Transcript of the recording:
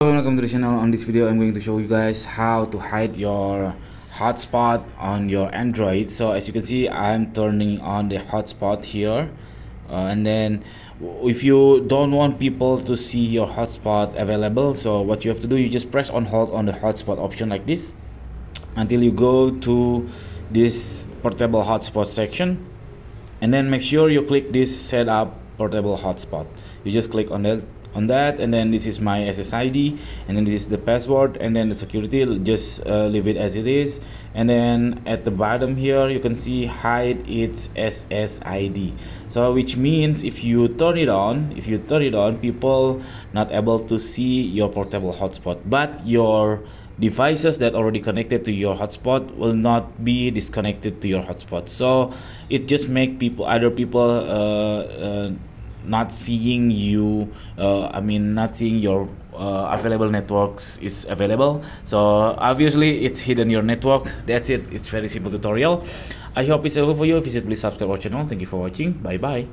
Welcome to the channel. On this video I'm going to show you guys how to hide your hotspot on your Android. So as you can see, I'm turning on the hotspot here, and then if you don't want people to see your hotspot available, so what you have to do, you just press on hold on the hotspot option like this until you go to this portable hotspot section, and then make sure you click this setup portable hotspot. You just click on that and then this is my SSID, and then this is the password, and then the security, just leave it as it is. And then at the bottom here you can see hide its SSID, so which means if you turn it on, people not able to see your portable hotspot, but your devices that already connected to your hotspot will not be disconnected to your hotspot. So it just make people, other people not seeing you, not seeing your available networks is available. So obviously it's hidden your network. That's it. It's very simple tutorial. I hope it's helpful for you. Visit, please subscribe our channel. Thank you for watching. Bye bye.